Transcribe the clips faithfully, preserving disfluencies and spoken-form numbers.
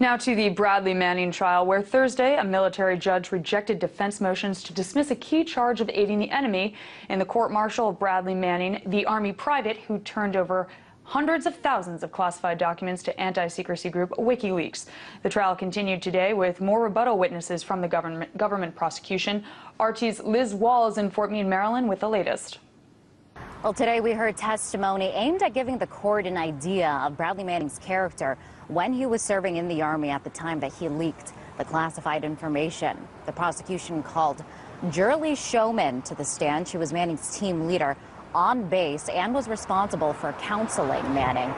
Now to the Bradley Manning trial, where Thursday a military judge rejected defense motions to dismiss a key charge of aiding the enemy in the court-martial of Bradley Manning, the Army private who turned over hundreds of thousands of classified documents to anti-secrecy group WikiLeaks. The trial continued today with more rebuttal witnesses from the government, government prosecution. R T's Liz Wahl is in Fort Meade, Maryland with the latest. Well, today we heard testimony aimed at giving the court an idea of Bradley Manning's character when he was serving in the Army at the time that he leaked the classified information. The prosecution called Jurlie Showman to the stand. She was Manning's team leader on base and was responsible for counseling Manning.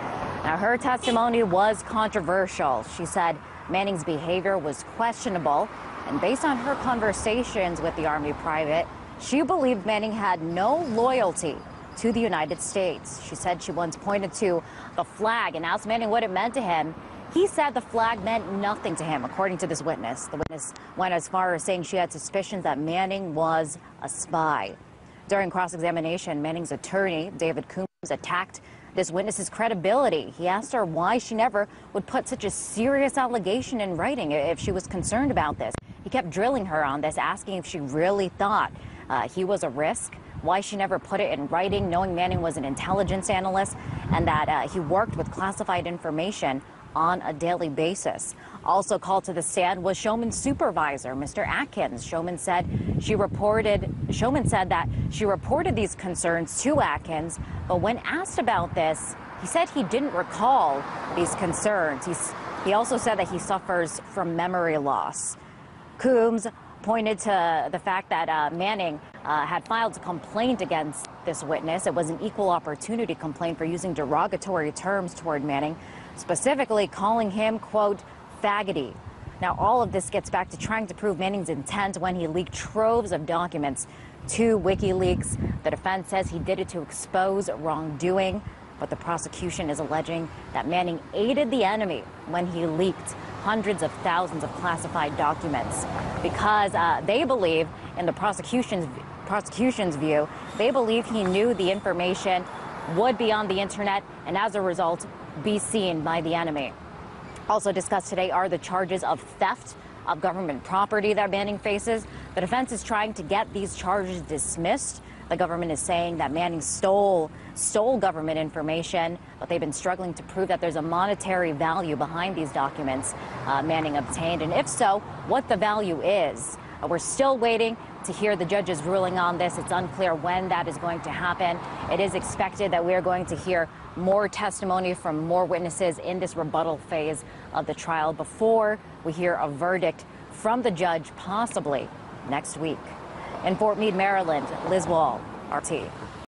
Now, her testimony was controversial. She said Manning's behavior was questionable, and based on her conversations with the Army private, she believed Manning had no loyalty to the United States. She said she once pointed to the flag and asked Manning what it meant to him. He said the flag meant nothing to him, according to this witness. The witness went as far as saying she had suspicions that Manning was a spy. During cross-examination, Manning's attorney, David Coombs, attacked this witness's credibility. He asked her why she never would put such a serious allegation in writing if she was concerned about this. He kept drilling her on this, asking if she really thought uh, he was a risk, why she never put it in writing, knowing Manning was an intelligence analyst and that uh, he worked with classified information on a daily basis. Also called to the stand was Showman's supervisor, Mister Atkins. Showman said she reported, Showman said that she reported these concerns to Atkins, but when asked about this, he said he didn't recall these concerns. He's, he also said that he suffers from memory loss. Coombs pointed to the fact that uh, Manning uh, had filed a complaint against this witness. It was an equal opportunity complaint for using derogatory terms toward Manning, specifically calling him, quote, faggoty. Now, all of this gets back to trying to prove Manning's intent when he leaked troves of documents to WikiLeaks. The defense says he did it to expose wrongdoing, but the prosecution is alleging that Manning aided the enemy when he leaked hundreds of thousands of classified documents because uh, they believe, in the prosecution's, prosecution's view, they believe he knew the information would be on the internet and as a result be seen by the enemy. Also discussed today are the charges of theft of government property that Manning faces. The defense is trying to get these charges dismissed. The government is saying that Manning stole, stole government information, but they've been struggling to prove that there's a monetary value behind these documents uh, Manning obtained, and if so, what the value is. Uh, we're still waiting to hear the judge's ruling on this. It's unclear when that is going to happen. It is expected that we are going to hear more testimony from more witnesses in this rebuttal phase of the trial before we hear a verdict from the judge possibly next week. In Fort Meade, Maryland, Liz Wahl, R T.